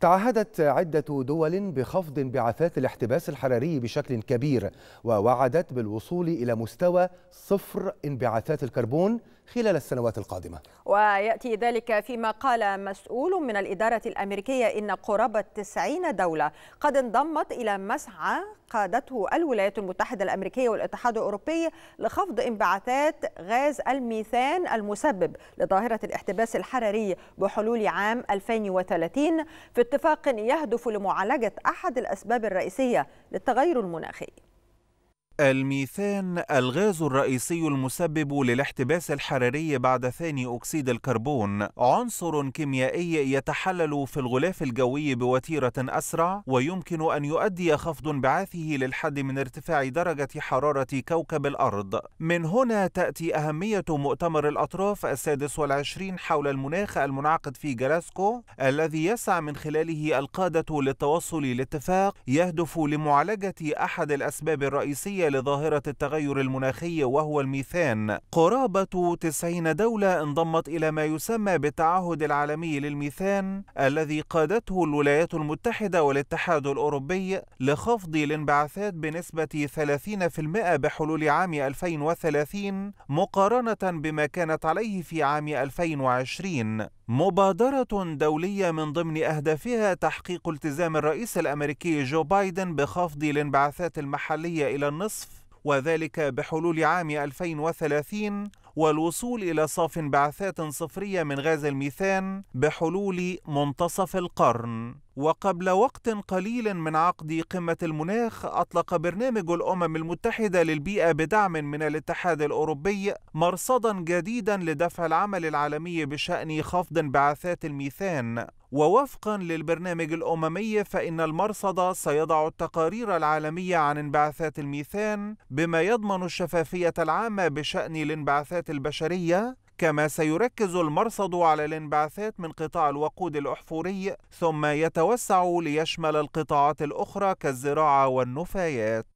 تعهدت عدة دول بخفض انبعاثات الاحتباس الحراري بشكل كبير، ووعدت بالوصول إلى مستوى 0 انبعاثات الكربون خلال السنوات القادمة. ويأتي ذلك فيما قال مسؤول من الإدارة الأمريكية إن قرابة 90 دولة قد انضمت إلى مسعى قادته الولايات المتحدة الأمريكية والاتحاد الأوروبي لخفض انبعاثات غاز الميثان المسبب لظاهرة الاحتباس الحراري بحلول عام 2030 في اتفاق يهدف لمعالجة أحد الأسباب الرئيسية للتغير المناخي. الميثان الغاز الرئيسي المسبب للاحتباس الحراري بعد ثاني أكسيد الكربون، عنصر كيميائي يتحلل في الغلاف الجوي بوتيرة أسرع، ويمكن أن يؤدي خفض انبعاثه للحد من ارتفاع درجة حرارة كوكب الأرض. من هنا تأتي أهمية مؤتمر الأطراف ال26 حول المناخ المنعقد في جلاسكو، الذي يسعى من خلاله القادة للتوصل لاتفاق يهدف لمعالجة أحد الأسباب الرئيسية لظاهرة التغير المناخي وهو الميثان. قرابة 90 دولة انضمت إلى ما يسمى بالتعهد العالمي للميثان الذي قادته الولايات المتحدة والاتحاد الأوروبي لخفض الانبعاثات بنسبة 30% بحلول عام 2030 مقارنة بما كانت عليه في عام 2020. مبادرة دولية من ضمن أهدافها تحقيق التزام الرئيس الأمريكي جو بايدن بخفض الانبعاثات المحلية إلى النصف، وذلك بحلول عام 2030 والوصول إلى صافٍ انبعاثات صفرية من غاز الميثان بحلول منتصف القرن. وقبل وقت قليل من عقد قمة المناخ، أطلق برنامج الأمم المتحدة للبيئة بدعم من الاتحاد الأوروبي مرصداً جديداً لدفع العمل العالمي بشأن خفض انبعاثات الميثان. ووفقاً للبرنامج الأممي فإن المرصد سيضع التقارير العالمية عن انبعاثات الميثان بما يضمن الشفافية العامة بشأن الانبعاثات البشرية، كما سيركز المرصد على الانبعاثات من قطاع الوقود الأحفوري ثم يتوسع ليشمل القطاعات الأخرى كالزراعة والنفايات.